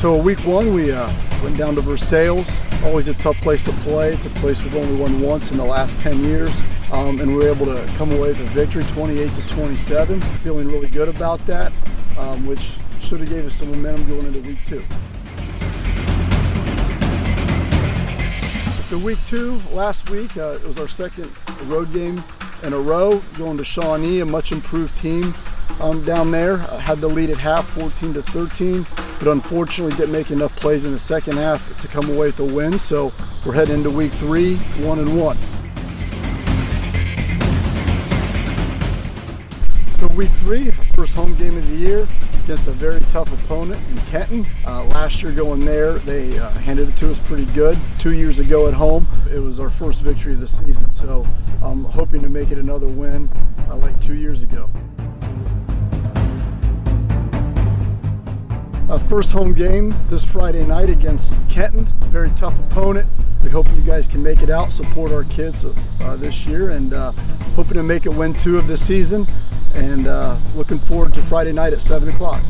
So week one, we went down to Versailles. Always a tough place to play. It's a place we've only won once in the last 10 years. And we were able to come away with a victory, 28-27. Feeling really good about that, which should have gave us some momentum going into week two. So week two, last week, it was our second road game in a row, going to Shawnee, a much improved team down there. Had the lead at half, 14-13, but unfortunately didn't make enough plays in the second half to come away with a win. So we're heading into week three, 1-1. So week three, first home game of the year against a very tough opponent in Kenton. Last year going there, they handed it to us pretty good. 2 years ago at home, it was our first victory of the season. So I'm hoping to make it another win like 2 years ago. First home game this Friday night against Kenton, very tough opponent. We hope you guys can make it out, support our kids this year, and hoping to make it win two of this season. And looking forward to Friday night at 7 o'clock.